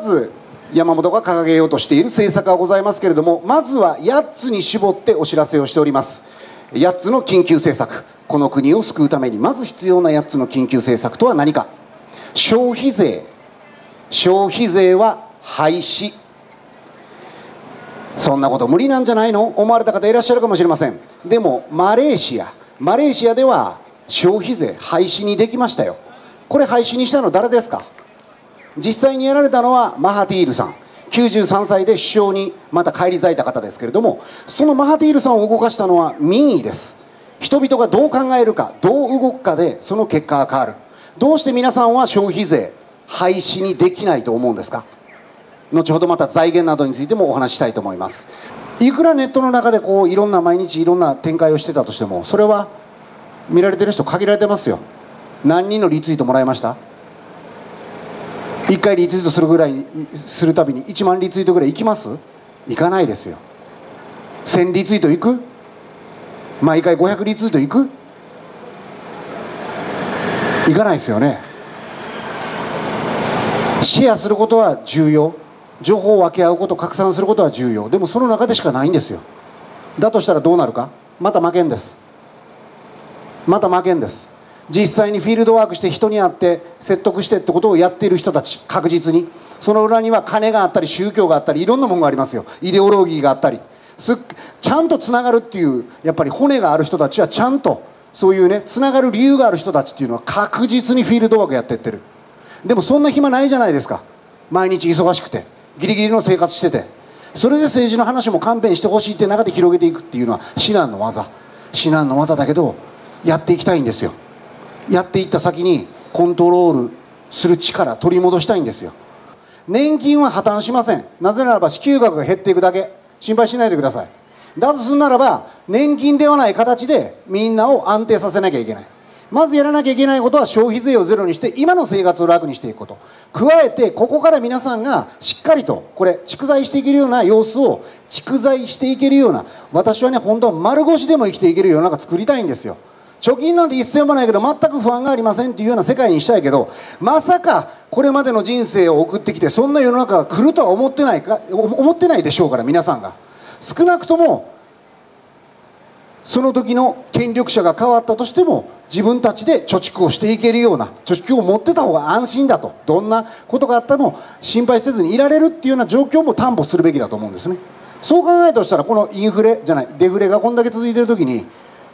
数山本が掲げようとしている政策がございますけれども、まずは8つに絞ってお知らせをしております。8つの緊急政策、この国を救うためにまず必要な8つの緊急政策とは何か。消費税、消費税は廃止。そんなこと無理なんじゃないの思われた方いらっしゃるかもしれません。でもマレーシアでは消費税廃止にできましたよ。これ廃止にしたの誰ですか。実際にやられたのはマハティールさん、93歳で首相にまた返り咲いた方ですけれども、そのマハティールさんを動かしたのは民意です。人々がどう考えるかどう動くかでその結果が変わる。どうして皆さんは消費税廃止にできないと思うんですか。後ほどまた財源などについてもお話したいと思います。いくらネットの中でこういろんな毎日いろんな展開をしてたとしても、それは見られてる人限られてますよ。何人のリツイートもらいました。1回リツイートするたびに1万リツイートぐらいいきます。いかないですよ。1000リツイートいく？毎回500リツイートいく？いかないですよね。シェアすることは重要、情報を分け合うこと、拡散することは重要。でもその中でしかないんですよ。だとしたらどうなるか。また負けんです。実際にフィールドワークして人に会って説得してってことをやっている人たち、確実にその裏には金があったり宗教があったりいろんなものがありますよ。イデオロギーがあったり、ちゃんとつながるっていうやっぱり骨がある人たちはちゃんとそういうね、つながる理由がある人たちっていうのは確実にフィールドワークやってってる。でもそんな暇ないじゃないですか。毎日忙しくてギリギリの生活してて、それで政治の話も勘弁してほしいって中で広げていくっていうのは至難の技だけどやっていきたいんですよ。やっていった先にコントロールする力取り戻したいんですよ。年金は破綻しません。なぜならば支給額が減っていくだけ。心配しないでください。だとするならば年金ではない形でみんなを安定させなきゃいけない。まずやらなきゃいけないことは消費税をゼロにして今の生活を楽にしていくこと、加えてここから皆さんがしっかりとこれ蓄財していけるような様子を蓄財していけるような、私はね本当は丸腰でも生きていける世の中作りたいんですよ。貯金なんて一銭もないけど全く不安がありませんっていうような世界にしたいけど、まさかこれまでの人生を送ってきてそんな世の中が来るとは思ってないでしょうから、皆さんが少なくともその時の権力者が変わったとしても自分たちで貯蓄をしていけるような、貯蓄を持ってた方が安心だと、どんなことがあったも心配せずにいられるっていうような状況も担保するべきだと思うんですね。そう考えるとしたらこのデフレがこんだけ続いてる時に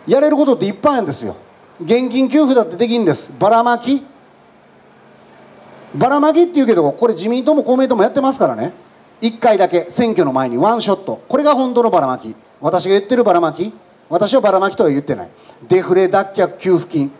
やれることっていっぱいあるんですよ。現金給付だってできるんです。ばらまきっていうけど、これ自民党も公明党もやってますからね。1回だけ選挙の前にワンショット、これが本当のばらまき。私が言ってるばらまき、私はばらまきとは言ってない。デフレ脱却給付金、